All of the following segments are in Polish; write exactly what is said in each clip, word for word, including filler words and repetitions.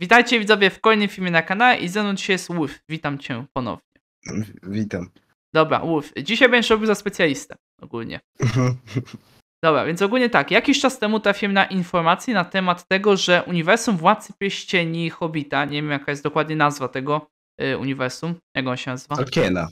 Witajcie widzowie w kolejnym filmie na kanale i ze mną dzisiaj jest Wolf. Witam cię ponownie. Witam. Dobra, Wolf, dzisiaj będziesz robił za specjalistę ogólnie. Dobra, więc ogólnie tak, jakiś czas temu trafiłem na informacje na temat tego, że uniwersum Władcy Pierścieni Hobbita, nie wiem jaka jest dokładnie nazwa tego y, uniwersum, jak on się nazywa? Tolkiena.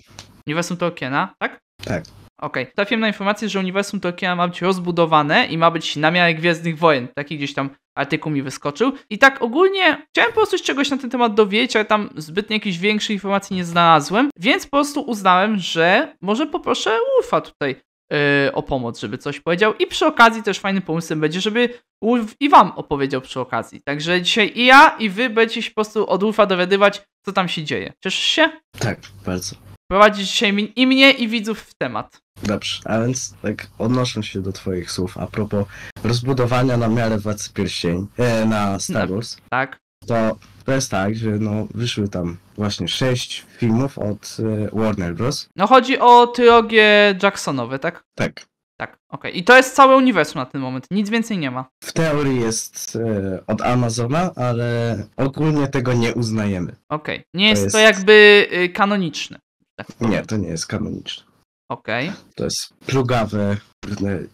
Uniwersum Tolkiena, tak? Tak. Okej, okay. Trafiłem na informację, że uniwersum Tolkiena ma być rozbudowane i ma być na miarę Gwiezdnych Wojen, taki gdzieś tam artykuł mi wyskoczył. I tak ogólnie chciałem po prostu czegoś na ten temat dowiedzieć, ale tam zbytnie jakichś większych informacji nie znalazłem, więc po prostu uznałem, że może poproszę Wolfa tutaj yy, o pomoc, żeby coś powiedział. I przy okazji też fajnym pomysłem będzie, żeby Wolf i wam opowiedział przy okazji. Także dzisiaj i ja, i wy będziecie się po prostu od Wolfa dowiadywać, co tam się dzieje. Cieszysz się? Tak, bardzo. Prowadzić dzisiaj i mnie, i widzów w temat. Dobrze, a więc tak odnosząc się do twoich słów a propos rozbudowania na miarę Władcy Pierścieni e, na Star Wars, no, tak. to, to jest tak, że no, wyszły tam właśnie sześć filmów od e, Warner Bros. No chodzi o trylogię Jacksonowe, tak? Tak. Tak, okej. Okay. I to jest całe uniwersum na ten moment, nic więcej nie ma. W teorii jest e, od Amazona, ale ogólnie tego nie uznajemy. Okej, okay. nie jest to, jest to jakby y, kanoniczne. Tak. Nie, to nie jest kanoniczne. Okej. Okay. To jest plugawe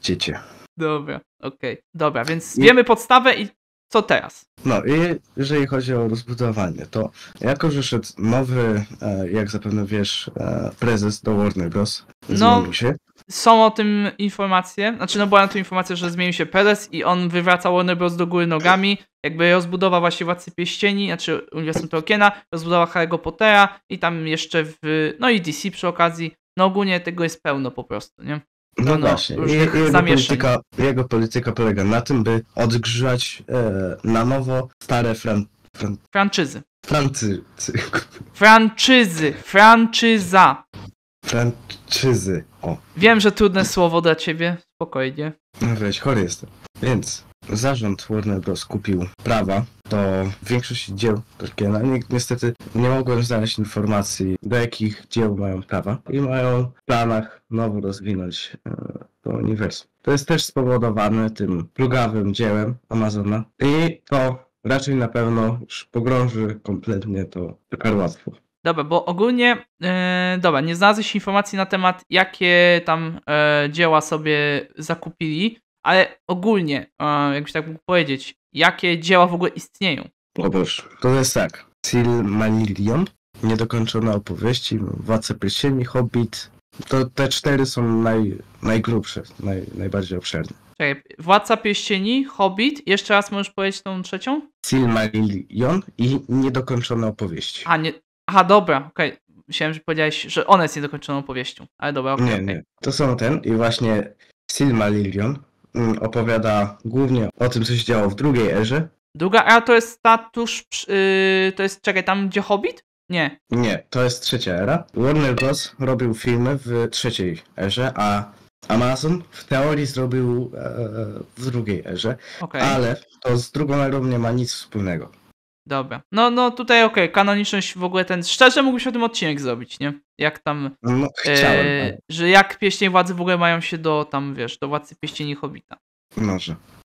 dziecię. Dobra, okej. Okay. Dobra, więc wiemy I... podstawę i co teraz? No i jeżeli chodzi o rozbudowanie, to jako że szedł nowy, jak zapewne wiesz, prezes do Warner Bros. No, się. Są o tym informacje. Znaczy, no była na to informacja, że zmienił się prezes i on wywraca Warner Bros. Do góry nogami. Jakby rozbudowa właśnie Władcy Pierścieni, znaczy Uniwersum Tolkiena, rozbudowa Harry'ego Pottera i tam jeszcze w... no i D C przy okazji. No ogólnie tego jest pełno po prostu, nie? No właśnie, no, jego polityka, jego polityka polega na tym, by odgrzać e, na nowo stare fran... fran... Franczyzy. Franczyzy. Franczyzy. Franczyza. Franczyzy, o. Wiem, że trudne słowo dla ciebie, spokojnie. No weź, chory jestem. Więc zarząd Warner Bros. Kupił prawa do większości dzieł Tolkiena. Niestety nie mogłem znaleźć informacji, do jakich dzieł mają prawa i mają w planach nowo rozwinąć e, to uniwersum. To jest też spowodowane tym plugawym dziełem Amazona i to raczej na pewno już pogrąży kompletnie to karłatwo. Dobra, bo ogólnie, e, dobra, nie znalazłeś informacji na temat, jakie tam e, dzieła sobie zakupili. Ale ogólnie, jakbyś tak mógł powiedzieć, jakie dzieła w ogóle istnieją? O Boże, to jest tak. Silmarillion, Niedokończone opowieści, Władca Pierścieni, Hobbit. To te cztery są naj, najgrubsze, naj, najbardziej obszerne. Czekaj, Władca Pierścieni, Hobbit, jeszcze raz możesz powiedzieć tą trzecią? Silmarillion i Niedokończone opowieści. A, nie, aha, dobra, okej. Okay. Myślałem, że powiedziałeś, że ona jest Niedokończoną opowieścią, ale dobra, okej. Okay, nie, okay. nie, to są ten i właśnie Silmarillion opowiada głównie o tym, co się działo w drugiej erze. Druga era to jest ta tuż... Yy, to jest, czekaj, tam gdzie Hobbit? Nie. Nie, to jest trzecia era. Warner Bros. Robił filmy w trzeciej erze, a Amazon w teorii zrobił e, w drugiej erze, okay. ale to z drugą erą nie ma nic wspólnego. Dobra. No, no tutaj okej, okay. Kanoniczność w ogóle ten... Szczerze mógłbyś o tym odcinek zrobić, nie? Jak tam... No, chciałem. E, że jak Pieścień Władcy w ogóle mają się do tam, wiesz, do Władcy Pieścieni Hobbita. Może.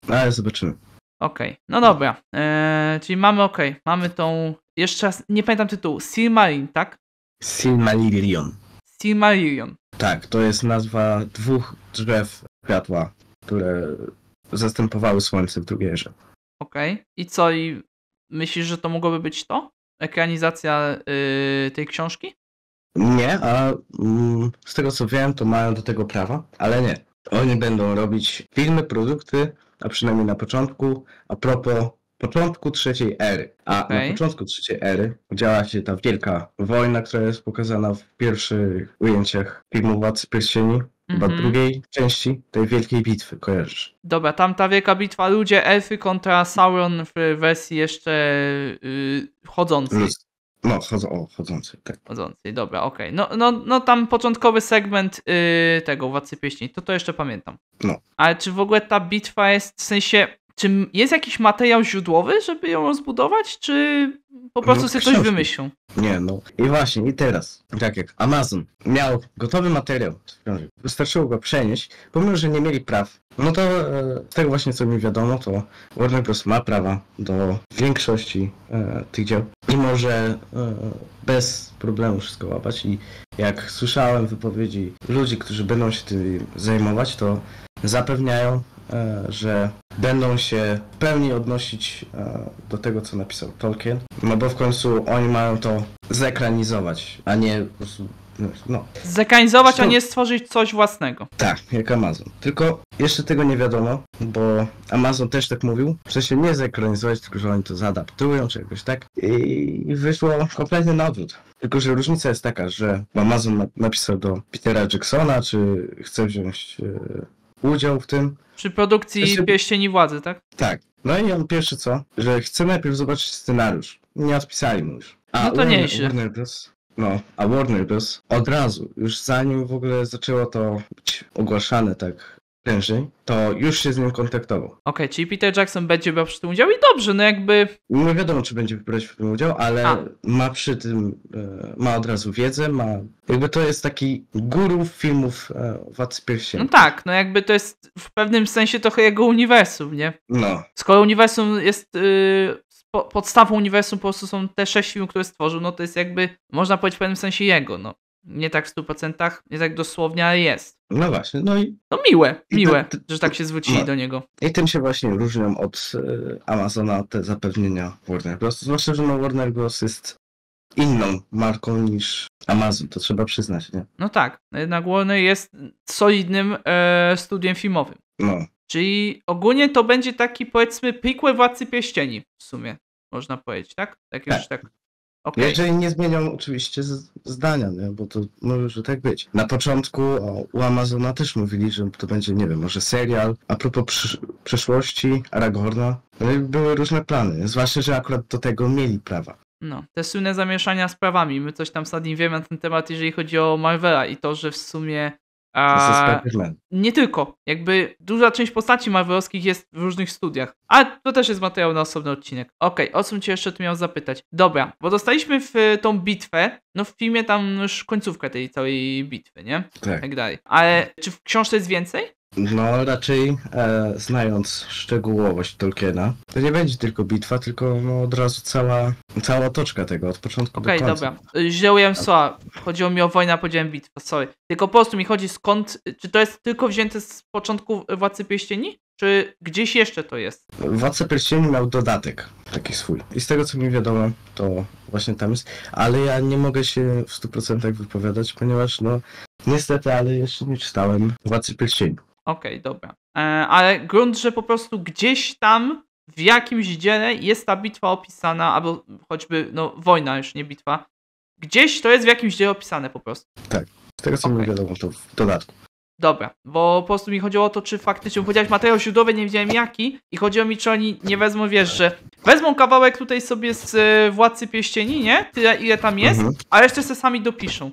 Ale zobaczymy. Okej. Okay. No dobra. E, czyli mamy, okej, okay. mamy tą... Jeszcze raz, nie pamiętam tytułu. Silmarillion, tak? Silmarillion. Silmarillion. Tak, to jest nazwa dwóch drzew światła, które zastępowały Słońce w drugiej erze. Okej. Okay. I co? I... Myślisz, że to mogłoby być to? Ekranizacja yy, tej książki? Nie, a mm, z tego co wiem, to mają do tego prawa, ale nie. Oni będą robić filmy, produkty, a przynajmniej na początku, a propos początku trzeciej ery. A okay. na początku trzeciej ery działa się ta wielka wojna, która jest pokazana w pierwszych ujęciach filmu Władcy Pierścieni. Chyba mm-hmm. drugiej części tej wielkiej bitwy, kojarzysz. Dobra, tam ta wielka bitwa ludzie, elfy kontra Sauron w wersji jeszcze yy, chodzącej. Luz. No, chodzą, o, chodzącej, tak. Chodzącej, dobra, okej. Okay. No, no, no tam początkowy segment yy, tego Władcy Pieśni, to to jeszcze pamiętam. No. Ale czy w ogóle ta bitwa jest, w sensie, czy jest jakiś materiał źródłowy, żeby ją rozbudować, czy po prostu no, sobie książki. Coś wymyślą? Nie, no. I właśnie, i teraz, tak jak Amazon miał gotowy materiał, wystarczyło go przenieść, pomimo, że nie mieli praw No to z tego właśnie, co mi wiadomo, to Warner Bros. Ma prawa do większości e, tych dzieł i może e, bez problemu wszystko łapać. I jak słyszałem wypowiedzi ludzi, którzy będą się tym zajmować, to zapewniają, e, że będą się w pełni odnosić e, do tego, co napisał Tolkien, no bo w końcu oni mają to zekranizować, a nie po prostu... No. Zekranizować, a nie stworzyć coś własnego. Tak, jak Amazon. Tylko jeszcze tego nie wiadomo, bo Amazon też tak mówił, że się nie zekranizować, tylko że oni to zaadaptują, czy jakoś tak. I wyszło kompletnie na odwrót. Tylko że różnica jest taka, że Amazon napisał do Petera Jacksona, czy chce wziąć e, udział w tym. Przy produkcji jeszcze... Pierścieni Władzy, tak? Tak. No i on pierwszy co? Że chce najpierw zobaczyć scenariusz. Nie odpisali mu już. A no to nie jest. No, a Warner Bros. Od razu, już zanim w ogóle zaczęło to być ogłaszane tak prężej, to już się z nim kontaktował. Okej, okay, czyli Peter Jackson będzie brał przy tym udział i dobrze, no jakby... Nie wiadomo, czy będzie brać przy tym udział, ale a. ma przy tym, e, ma od razu wiedzę, ma... Jakby to jest taki guru filmów e, Władcy Pierścieni. No tak, no jakby to jest w pewnym sensie trochę jego uniwersum, nie? No. Skoro uniwersum jest... Y... podstawą uniwersum po prostu są te sześć filmów, które stworzył, no to jest jakby, można powiedzieć w pewnym sensie jego, no. Nie tak w stu procentach, nie tak dosłownie, ale jest. No właśnie, no i... No miłe, miłe, te, te, że tak się zwrócili no. do niego. I tym się właśnie różnią od y, Amazona te zapewnienia Warner Bros. Zwłaszcza, że no Warner Bros. Jest inną marką niż Amazon, to trzeba przyznać, nie? No tak, jednak Warner jest solidnym y, studiem filmowym. No. Czyli ogólnie to będzie taki, powiedzmy, prequel Władcy Pierścieni w sumie, można powiedzieć, tak? Tak już tak. tak. Okay. Jeżeli nie zmienią oczywiście zdania, nie? Bo to może tak być. Na początku o, u Amazona też mówili, że to będzie, nie wiem, może serial. A propos przysz przyszłości, Aragorna, były różne plany, zwłaszcza, że akurat do tego mieli prawa. No, te słynne zamieszania z prawami. My coś tam sadnie wiemy na ten temat, jeżeli chodzi o Marvela i to, że w sumie... A, nie tylko. Jakby duża część postaci marvelowskich jest w różnych studiach. A to też jest materiał na osobny odcinek. Okej, okay, o czym cię jeszcze tu miał zapytać? Dobra, bo dostaliśmy w tą bitwę, no w filmie tam już końcówkę tej całej bitwy, nie? Tak. Tak dalej. Ale czy w książce jest więcej? No raczej e, znając szczegółowość Tolkiena, to nie będzie tylko bitwa, tylko no, od razu cała, cała otoczka tego od początku okay, do końca. Okej, dobra. Źle ująłem słowa. Chodziło mi o wojnę, a powiedziałem bitwę, sorry. Tylko po prostu mi chodzi skąd, czy to jest tylko wzięte z początku Władcy Pierścieni? Czy gdzieś jeszcze to jest? Władca Pierścieni miał dodatek taki swój. I z tego, co mi wiadomo, to właśnie tam jest. Ale ja nie mogę się w stu procentach wypowiadać, ponieważ no niestety, ale jeszcze nie czytałem Władcy Pierścieni. Okej, okay, dobra. E, ale grunt, że po prostu gdzieś tam w jakimś dziele jest ta bitwa opisana, albo choćby, no wojna już, nie bitwa. Gdzieś to jest w jakimś dziele opisane po prostu. Tak, z tego co okay. mi wiadomo, to w dodatku. Dobra, bo po prostu mi chodziło o to, czy faktycznie, powiedziałeś materiał źródłowy, nie wiedziałem jaki i chodziło mi, czy oni nie wezmą, wiesz, że wezmą kawałek tutaj sobie z y, Władcy Pierścieni, nie? Tyle ile tam jest, mhm. a jeszcze se sami dopiszą.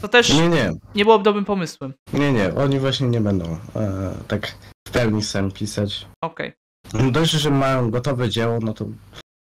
To też nie, nie. nie byłoby dobrym pomysłem. Nie, nie, oni właśnie nie będą e, tak w pełni sam pisać. Okej. Okay. Dość, że mają gotowe dzieło, no to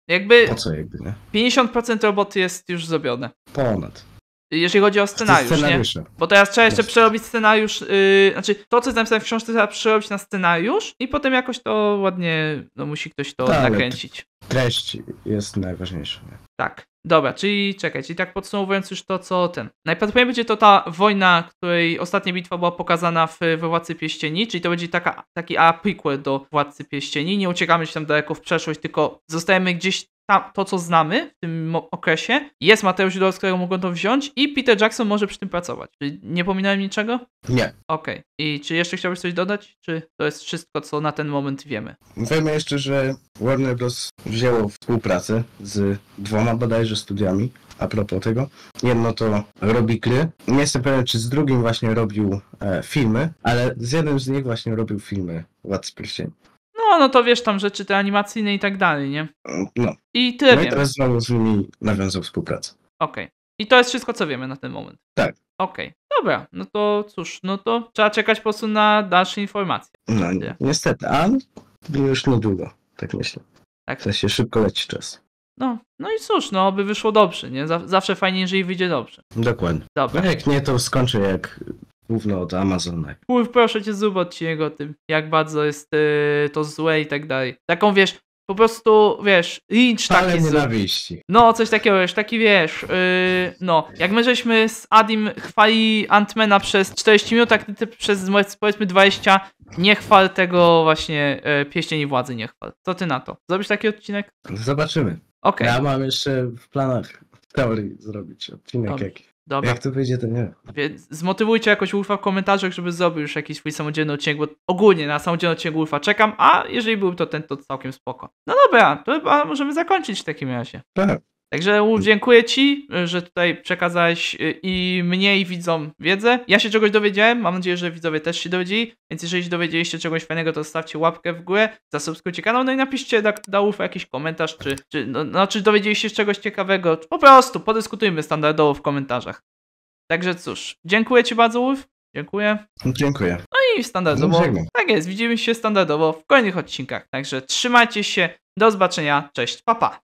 jakby po co jakby, nie? pięćdziesiąt procent roboty jest już zrobione. Ponad. Jeżeli chodzi o scenariusz, nie? Bo teraz trzeba jeszcze Proste. przerobić scenariusz, yy, znaczy to, co jest napisane w książce, trzeba przerobić na scenariusz i potem jakoś to ładnie, no musi ktoś to Ta, nakręcić. Treść jest najważniejsza. Nie? Tak. Dobra, czyli czekaj, czyli tak podsumowując już to, co ten... Najprawdopodobniej będzie to ta wojna, której ostatnia bitwa była pokazana w, we Władcy Pierścieni, czyli to będzie taka, taki a prequel do Władcy Pierścieni. Nie uciekamy się tam daleko w przeszłość, tylko zostajemy gdzieś tam, to co znamy w tym okresie. Jest materiał źródłowy, z którego mogą to wziąć i Peter Jackson może przy tym pracować. Czyli nie pominąłem niczego? Nie. Okej. Okay. I czy jeszcze chciałbyś coś dodać? Czy to jest wszystko, co na ten moment wiemy? Wiemy jeszcze, że Warner Bros. Wzięło współpracę z dwoma bodajże studiami, a propos tego. Jedno to robi gry. Nie jestem pewien, czy z drugim właśnie robił e, filmy, ale z jednym z nich właśnie robił filmy Władcy Pierścieni. No, no to wiesz tam rzeczy te animacyjne i tak dalej, nie? No. I tyle no wiem. I teraz znowu z nimi nawiązał współpracę. Okej. Okay. I to jest wszystko, co wiemy na ten moment. Tak. Okej. Okay. Dobra, no to cóż, no to trzeba czekać po prostu na dalsze informacje. No, niestety, ale już niedługo, tak myślę. Tak. W sensie szybko leci czas. No, no i cóż, no by wyszło dobrze, nie? Zawsze fajnie, jeżeli wyjdzie dobrze. Dokładnie. Dobra. No jak nie, to skończę jak gówno od Amazona. Mów proszę cię, zrób odcinek o tym, jak bardzo jest yy, to złe i tak dalej. Taką wiesz, po prostu wiesz, lincz taki nienawiści. No coś takiego wiesz, taki wiesz, yy, no jak my żeśmy z Adim chwali Antmana przez czterdzieści minut, tak ty, ty przez powiedzmy dwadzieścia, nie chwal tego właśnie yy, Pieśni Władzy, nie chwal. Co ty na to? Zrobisz taki odcinek? Zobaczymy. Okay. Ja mam jeszcze w planach, w teorii zrobić odcinek Dobry. jakiś. Dobra. Jak to wyjdzie, to nie. Zmotywujcie jakoś Wolfa w komentarzach, żeby zrobił już jakiś swój samodzielny odcinek, bo ogólnie na samodzielny odcinek Wolfa czekam, a jeżeli był to ten, to całkiem spoko. No dobra, to chyba możemy zakończyć w takim razie. Tak. Także Wolf, dziękuję ci, że tutaj przekazałeś i mnie i widzom wiedzę. Ja się czegoś dowiedziałem, mam nadzieję, że widzowie też się dowiedzieli, więc jeżeli się dowiedzieliście czegoś fajnego, to zostawcie łapkę w górę, zasubskrybujcie kanał, no i napiszcie do, do Wolfa jakiś komentarz, czy, czy, no, no, czy dowiedzieliście się czegoś ciekawego. Po prostu podyskutujmy standardowo w komentarzach. Także cóż, dziękuję ci bardzo, Wolf. Dziękuję. Dziękuję. No i standardowo, no, tak jest, widzimy się standardowo w kolejnych odcinkach. Także trzymajcie się, do zobaczenia, cześć, pa pa.